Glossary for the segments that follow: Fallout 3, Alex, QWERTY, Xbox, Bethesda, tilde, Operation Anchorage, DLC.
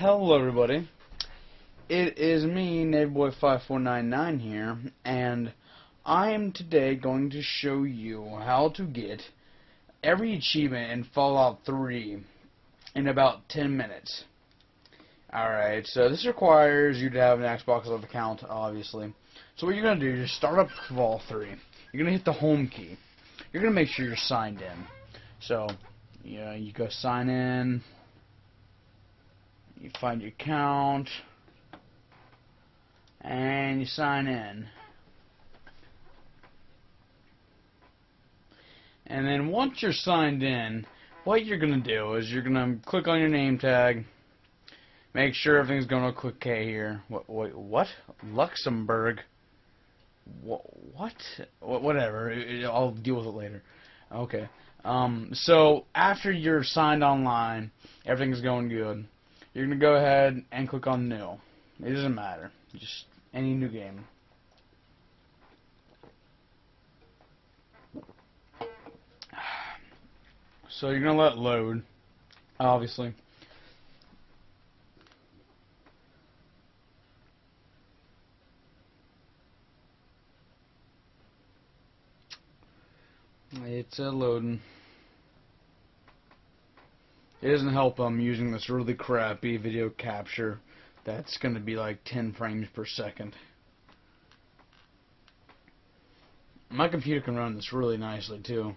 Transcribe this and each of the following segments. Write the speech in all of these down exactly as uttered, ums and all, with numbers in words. Hello everybody, it is me, nateboy five four nine nine here, and I am today going to show you how to get every achievement in Fallout three in about ten minutes. Alright, so this requires you to have an Xbox Live account, obviously. So what you're going to do is start up Fallout three. You're going to hit the home key. You're going to make sure you're signed in. So, yeah, you go sign in. You find your account and you sign in, and then once you're signed in, what you're gonna do is you're gonna click on your name tag, make sure everything's going to click K here. What? Wait, what? Luxembourg? What? What? Whatever. I'll deal with it later. Okay. Um. So after you're signed online, everything's going good. You're going to go ahead and click on New. It doesn't matter. Just any new game. So you're going to let it load, obviously. It's uh, loading. It doesn't help I'm using this really crappy video capture that's going to be like ten frames per second. My computer can run this really nicely too.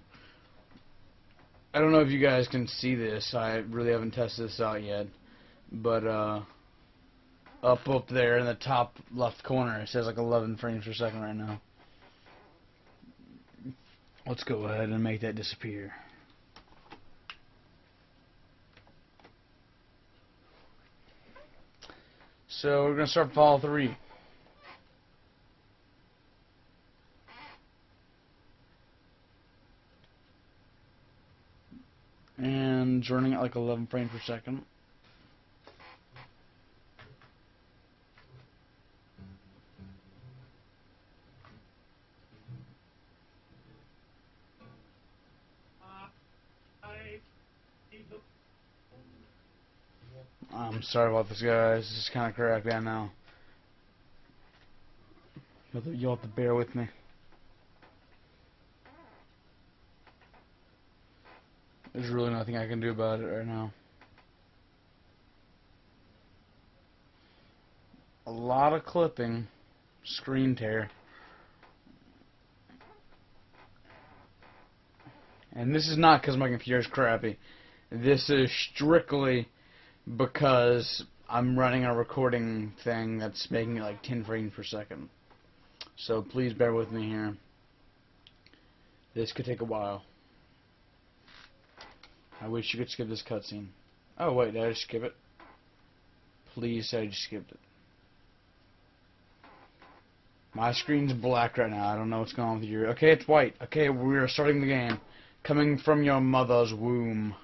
I don't know if you guys can see this. I really haven't tested this out yet. But uh, up up there in the top left corner it says like eleven frames per second right now. Let's go ahead and make that disappear. So we're going to start Fallout three. And it's running at like eleven frames per second. I'm sorry about this, guys. This is kind of cracked down now. You'll have to bear with me. There's really nothing I can do about it right now. A lot of clipping, screen tear. And this is not because my computer's crappy. This is strictly because I'm running a recording thing that's making it like ten frames per second. So please bear with me here. This could take a while. I wish you could skip this cutscene. Oh wait, did I just skip it? Please, I just skipped it. My screen's black right now. I don't know what's going on with you. Okay, it's white. Okay, we're starting the game. Coming from your mother's womb.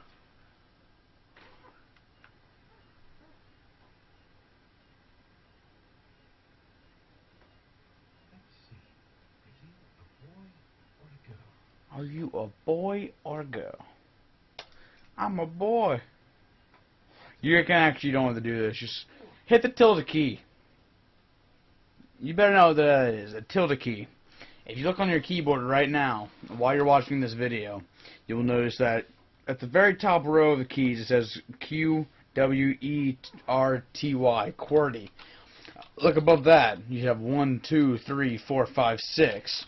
Are you a boy or a girl? I'm a boy. You can actually don't have to do this. Just hit the tilde key. You better know what that is, a tilde key. If you look on your keyboard right now, while you're watching this video, you will notice that at the very top row of the keys it says Q W E R T Y, QWERTY. Look above that. You have one, two, three, four, five, six.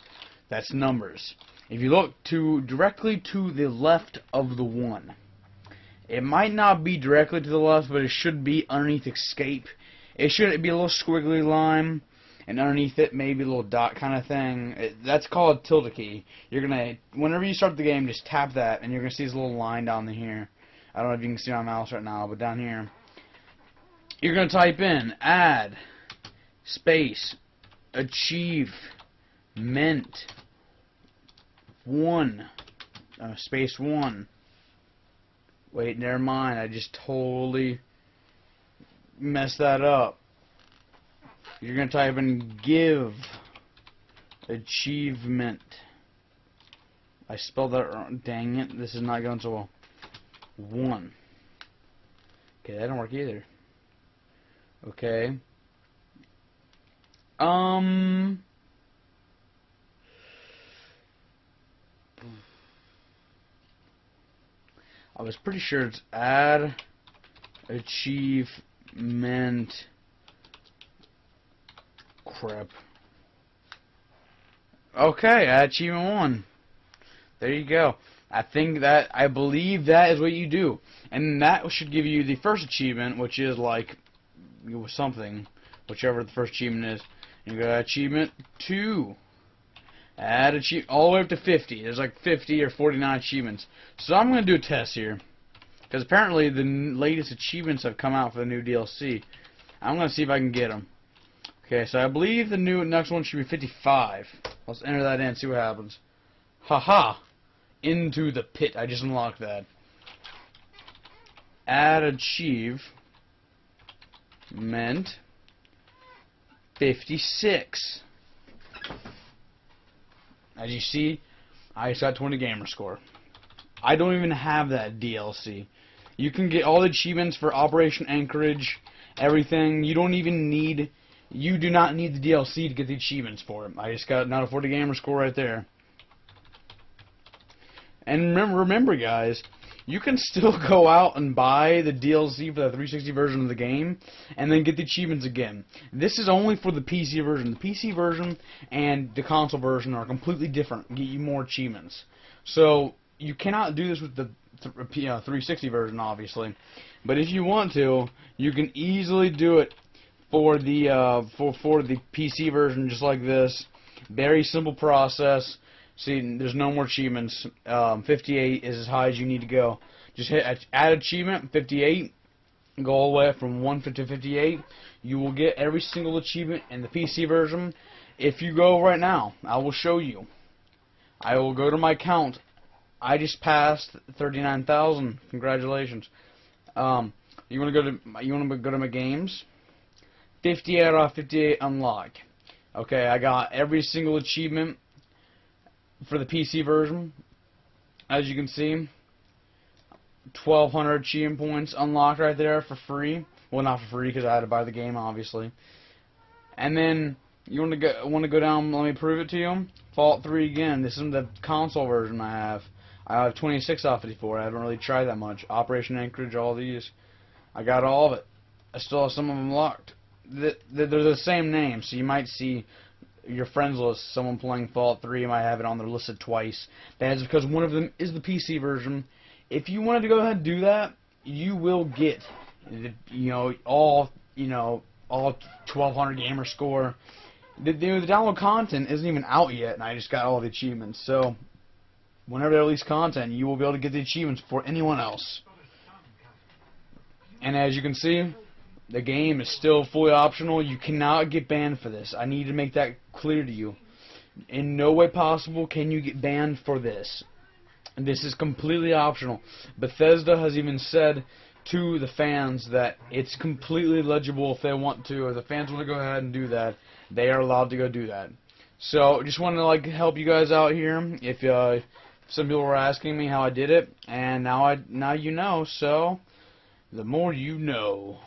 That's numbers. If you look to directly to the left of the one, it might not be directly to the left, but it should be underneath escape. It should be a little squiggly line, and underneath it maybe a little dot kind of thing. It, that's called tilde key. You're gonna, whenever you start the game, just tap that, and you're gonna see this little line down here. I don't know if you can see my mouse right now, but down here, you're gonna type in add space achievement. One uh, space one. Wait, never mind. I just totally messed that up. You're gonna type in give achievement. I spelled that wrong. Dang it! This is not going so well. One. Okay, that didn't work either. Okay. Um. I was pretty sure it's add achievement crap. Okay, achievement one. There you go. I think that, I believe that is what you do. And that should give you the first achievement, which is like something, whichever the first achievement is. And you go to achievement two. Add achievement all the way up to fifty. There's like fifty or forty-nine achievements. So I'm going to do a test here, because apparently the n latest achievements have come out for the new D L C. I'm going to see if I can get them. Okay, so I believe the new next one should be fifty-five. Let's enter that in and see what happens. Haha! -ha. Into the pit. I just unlocked that. Add achievement fifty-six. As you see, I just got twenty gamer score. I don't even have that D L C. You can get all the achievements for Operation Anchorage, everything. You don't even need, you do not need the D L C to get the achievements for it. I just got not a forty gamer score right there. And remember, remember guys, you can still go out and buy the D L C for the three sixty version of the game, and then get the achievements again. This is only for the P C version. The P C version and the console version are completely different, get you more achievements. So you cannot do this with the three sixty version, obviously. But if you want to, you can easily do it for the uh, for for the P C version, just like this. Very simple process. See, there's no more achievements. Um, fifty-eight is as high as you need to go. Just hit add achievement, fifty-eight. Go all the way from one fifty to fifty-eight. You will get every single achievement in the P C version. If you go right now, I will show you. I will go to my account. I just passed thirty-nine thousand. Congratulations. Um, you want to go to you want to go to my games. fifty-eight out of fifty-eight unlocked. Okay, I got every single achievement for the P C version, as you can see, twelve hundred achievement points unlocked right there for free. Well, not for free because I had to buy the game, obviously. And then you want to go want to go down. Let me prove it to you. Fallout three again. This is the console version I have. I have twenty-six out of fifty-four. I haven't really tried that much. Operation Anchorage, all these. I got all of it. I still have some of them locked. They're the same name, so you might see your friends list, someone playing Fallout three might have it on their listed twice. That is because one of them is the P C version. If you wanted to go ahead and do that, you will get the, you know all you know all twelve hundred gamer score. The, the, the download content isn't even out yet, and I just got all the achievements. So whenever they release content, you will be able to get the achievements before anyone else. And as you can see, the game is still fully optional. You cannot get banned for this. I need to make that clear to you. In no way possible can you get banned for this. This is completely optional. Bethesda has even said to the fans that it's completely legible if they want to, or the fans want to go ahead and do that, they are allowed to go do that. So just want to like help you guys out here. If uh, some people were asking me how I did it, and now I now you know. So the more you know.